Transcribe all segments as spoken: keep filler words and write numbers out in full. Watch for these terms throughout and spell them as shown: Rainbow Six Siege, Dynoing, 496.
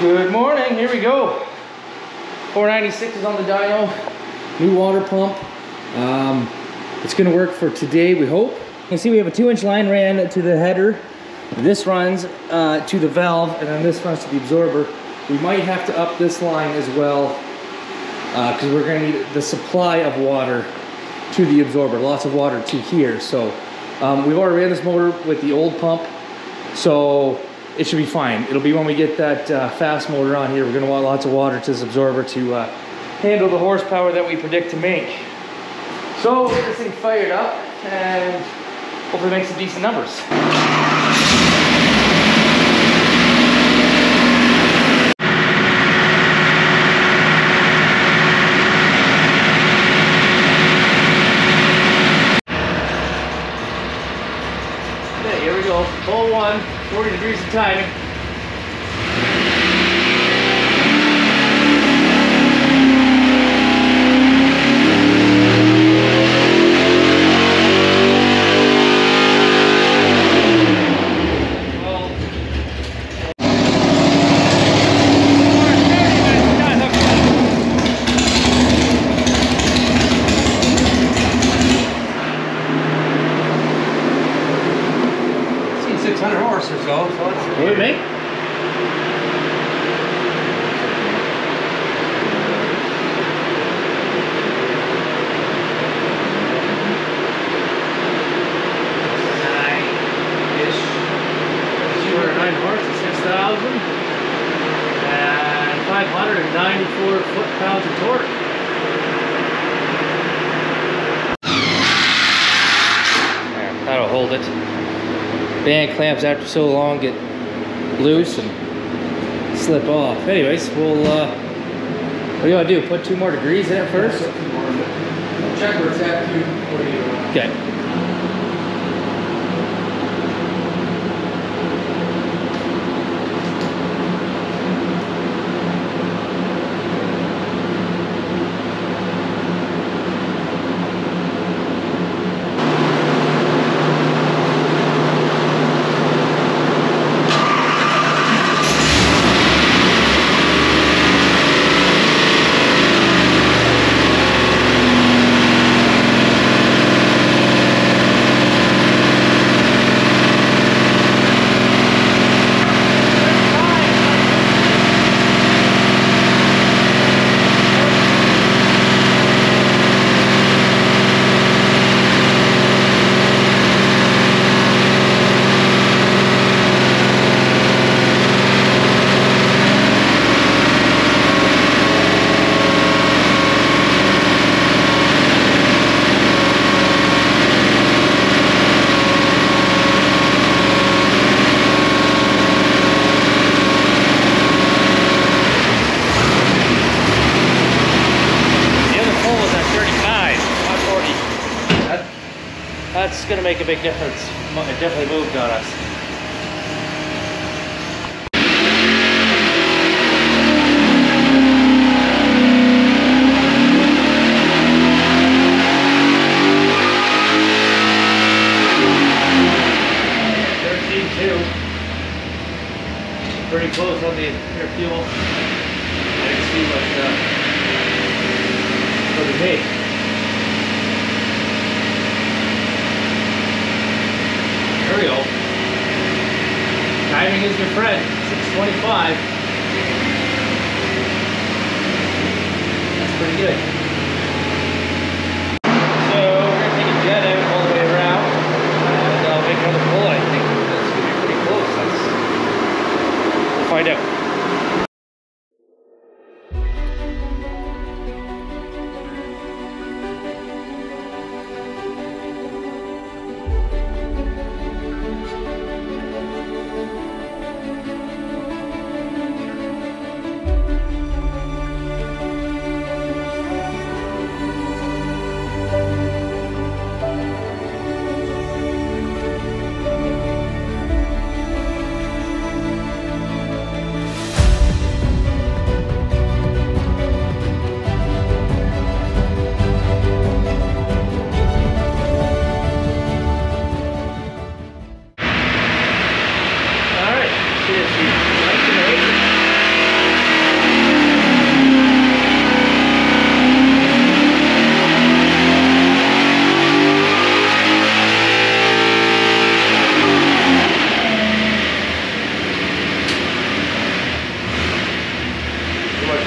Good morning, here we go. four ninety-six is on the dyno, new water pump. Um, it's gonna work for today, we hope. You can see we have a two inch line ran to the header. This runs uh, to the valve, and then this runs to the absorber. We might have to up this line as well, because uh, we're gonna need the supply of water to the absorber, lots of water to here. So um, we've already ran this motor with the old pump, so it should be fine. It'll be when we get that uh, fast motor on here. We're gonna want lots of water to this absorber to uh, handle the horsepower that we predict to make. So get this thing fired up and hopefully make some decent numbers. Okay, here we go, full one. forty degrees of timing. six hundred horse or so, so let's see what we make. nine-ish. two hundred nine horse at six thousand. And five hundred ninety-four foot-pounds of torque. There, that'll hold it. Band clamps after so long get loose and slip off. Anyways, we'll uh, what do you want to do? Put two more degrees in it first. Check where it's at too. Okay. That's gonna make a big difference. It definitely moved on us. thirteen two. Pretty close on the air fuel. I can see what, uh, what it takes. Timing is your friend, six twenty-five. That's pretty good. So we're going to take a jet out all the way around, and I'll make another pull. I think that's going to be pretty close. That's, we'll find out.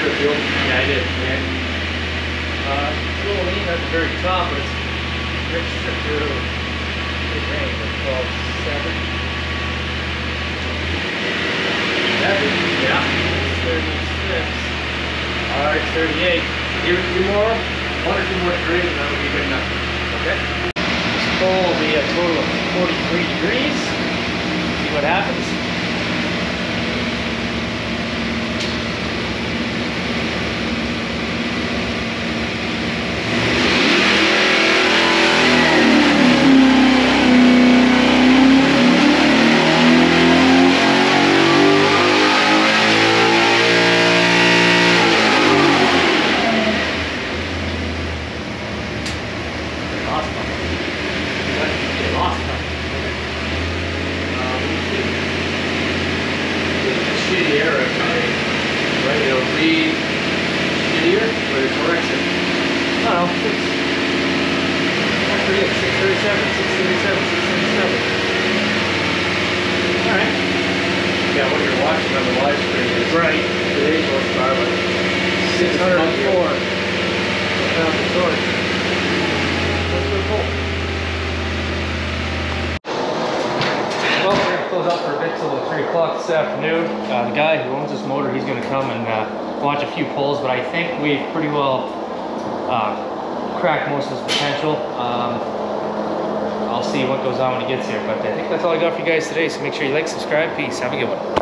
your review? Yeah, I did. Yeah. Uh, it's a little lean at the very top, but it's rich through the range of twelve seven. Seven? Yeah. thirty-six. All right, thirty-eight. Give it two more. One or two more degrees, and that would be good enough. Okay. This pole will be a total of forty-three degrees. See what happens. That's all I got for you guys today, so make sure you like, subscribe, peace, have a good one.